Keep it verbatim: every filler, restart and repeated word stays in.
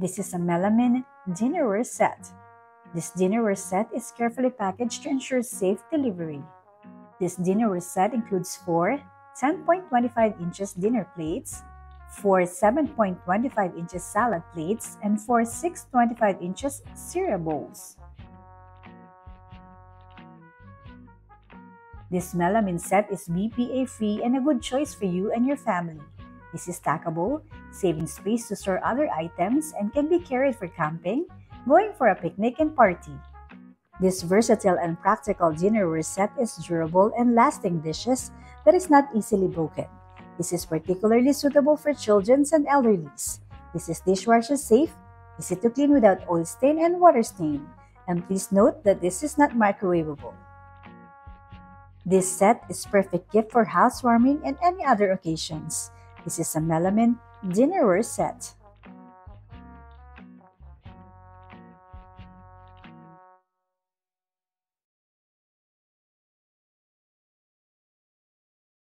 This is a melamine dinnerware set. This dinnerware set is carefully packaged to ensure safe delivery. This dinnerware set includes four ten point two five inches dinner plates, four seven point two five inches salad plates, and four six point two five inches cereal bowls. This melamine set is B P A-free and a good choice for you and your family. This is stackable, saving space to store other items, and can be carried for camping, going for a picnic, and party. This versatile and practical dinnerware set is durable and lasting dishes that is not easily broken. This is particularly suitable for children and elderlies. This is dishwasher safe, easy to clean without oil stain and water stain. And please note that this is not microwavable. This set is perfect gift for housewarming and any other occasions. This is a melamine dinnerware set.